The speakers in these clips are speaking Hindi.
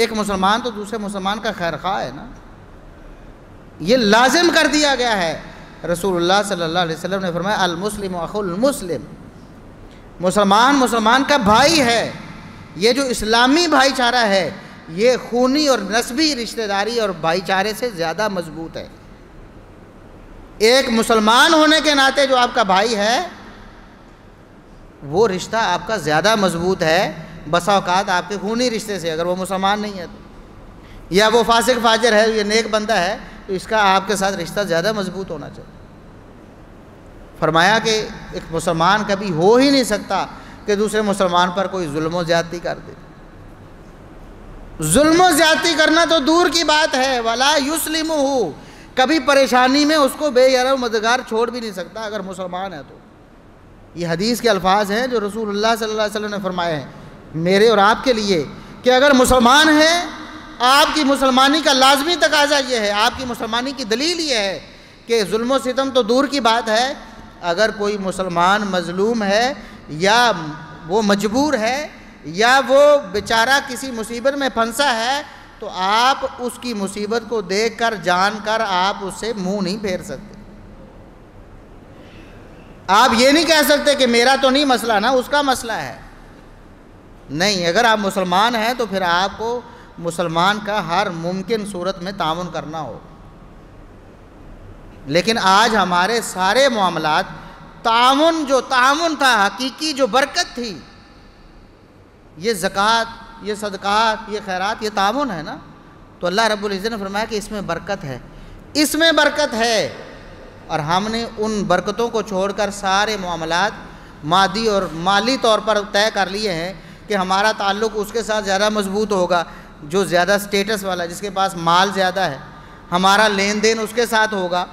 एक मुसलमान तो दूसरे मुसलमान का खैर खा है ना, ये लाजिम कर दिया गया है। रसूलुल्लाह सल्लल्लाहु अलैहि वसल्लम ने फरमाया अल मुस्लिम अखुल मुस्लिम, मुसलमान मुसलमान का भाई है। ये जो इस्लामी भाईचारा है ये खूनी और नस्बी रिश्तेदारी और भाईचारे से ज़्यादा मजबूत है। एक मुसलमान होने के नाते जो आपका भाई है वो रिश्ता आपका ज़्यादा मजबूत है बसा औकात आपके खूनी रिश्ते से, अगर वो मुसलमान नहीं है तो, या वो फासिक फाजर है या नेक बंदा है तो इसका आपके साथ रिश्ता ज़्यादा मजबूत होना चाहिए। फरमाया कि एक मुसलमान कभी हो ही नहीं सकता कि दूसरे मुसलमान पर कोई जुल्म ज़्यादती कर दे। जुल्म ज़्यादती करना तो दूर की बात है, वला युस्लिमुहु, कभी परेशानी में उसको बेयरम मददगार छोड़ भी नहीं सकता अगर मुसलमान है तो। ये हदीस के अल्फाज हैं जो रसूलुल्लाह सल्लल्लाहु अलैहि वसल्लम ने फरमाए हैं मेरे और आपके लिए कि अगर मुसलमान है, आपकी मुसलमानी का लाजमी तकाजा ये है, आपकी मुसलमानी की दलील ये है कि जुल्म सितम तो दूर की बात है, अगर कोई मुसलमान मजलूम है या वो मजबूर है या वो बेचारा किसी मुसीबत में फंसा है तो आप उसकी मुसीबत को देखकर जानकर आप उससे मुंह नहीं फेर सकते। आप ये नहीं कह सकते कि मेरा तो नहीं मसला ना, उसका मसला है। नहीं, अगर आप मुसलमान हैं तो फिर आपको मुसलमान का हर मुमकिन सूरत में ताउन करना हो। लेकिन आज हमारे सारे मामलात ताउन, जो ताउन था हकीकी, जो बरकत थी, ये ज़कात, ये सदक़ात, ये खैरात, ये ताउन है ना, तो अल्लाह रब्बुल इज़्ज़त ने फरमाया कि इसमें बरकत है, इसमें बरकत है। और हमने उन बरकतों को छोड़कर सारे मामलात मादी और माली तौर पर तय कर लिए हैं कि हमारा ताल्लुक़ उसके साथ ज़्यादा मजबूत होगा जो ज़्यादा स्टेटस वाला, जिसके पास माल ज़्यादा है। हमारा लेन देन उसके साथ होगा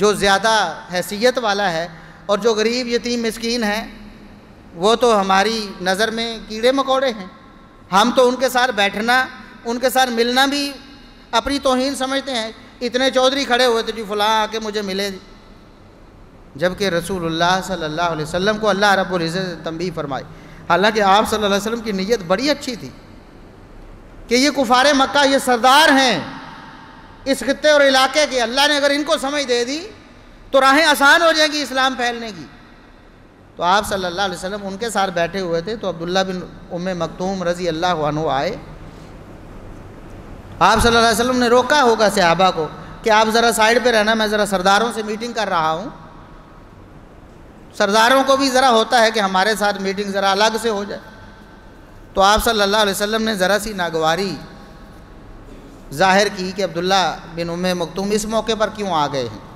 जो ज़्यादा हैसियत वाला है, और जो गरीब यतीम मिस्कीन है वो तो हमारी नज़र में कीड़े मकोड़े हैं। हम तो उनके साथ बैठना, उनके साथ मिलना भी अपनी तौहीन समझते हैं। इतने चौधरी खड़े हुए थे जी फलां आके मुझे मिले, जबकि रसूलुल्लाह सल्लल्लाहु अलैहि वसल्लम को अल्लाह रब्बुल इज़्ज़त ने तंबीह फरमाई। हालांकि आप सल्लल्लाहु अलैहि वसल्लम की नीयत बड़ी अच्छी थी कि ये कुफारे मक्का, ये सरदार हैं इस खित्ते और इलाके के, अल्लाह ने अगर इनको समझ दे दी तो राहें आसान हो जाएंगी इस्लाम फैलने की। तो आप सल्लल्लाहु अलैहि वसल्लम उनके साथ बैठे हुए थे, तो अब्दुल्ला बिन उम्मे मक्तूम रज़ी अल्लाह अन्हु आए। आप सल्लल्लाहु अलैहि वसल्लम ने रोका होगा सहाबा को कि आप ज़रा साइड पे रहना, मैं ज़रा सरदारों से मीटिंग कर रहा हूँ। सरदारों को भी ज़रा होता है कि हमारे साथ मीटिंग ज़रा अलग से हो जाए। तो आप सल्लल्लाहु अलैहि वसल्लम ने ज़रा सी नागवारी जाहिर की कि अब्दुल्ला बिन उम्मे मक्तूम इस मौके पर क्यों आ गए हैं।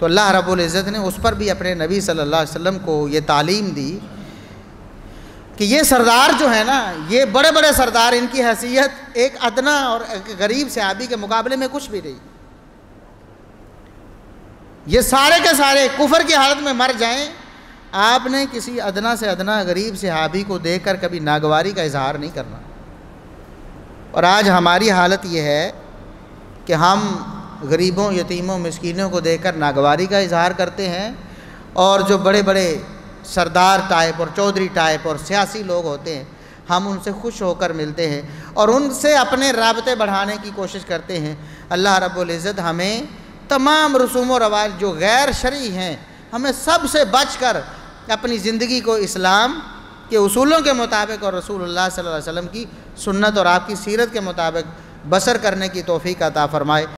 तो अल्लाह रब्बुल इज़्ज़त ने उस पर भी अपने नबी सल्लल्लाहु अलैहि वसल्लम को ये तालीम दी कि ये सरदार जो है ना, ये बड़े बड़े सरदार, इनकी हैसियत एक अदना और एक गरीब सहाबी के मुकाबले में कुछ भी नहीं। ये सारे के सारे कुफर की हालत में मर जाएं। आपने किसी अदना से अदना गरीब सहाबी को देखकर कभी नागवारी का इजहार नहीं करना। और आज हमारी हालत ये है कि हम गरीबों, यतीमों, मिस्कीनों को देखकर नागवारी का इजहार करते हैं, और जो बड़े बड़े सरदार टाइप और चौधरी टाइप और सियासी लोग होते हैं हम उनसे खुश होकर मिलते हैं और उनसे अपने राबते बढ़ाने की कोशिश करते हैं। अल्लाह रब्बुल इज़्ज़त हमें तमाम रसूम और रवाज जो गैर शरई हैं, हमें सब से बच कर अपनी ज़िंदगी को इस्लाम के उसूलों के मुताबिक और रसूलुल्लाह सल्लल्लाहु अलैहि वसल्लम की सुन्नत और आपकी सीरत के मुताबिक बसर करने की तौफीक अता फ़रमाए।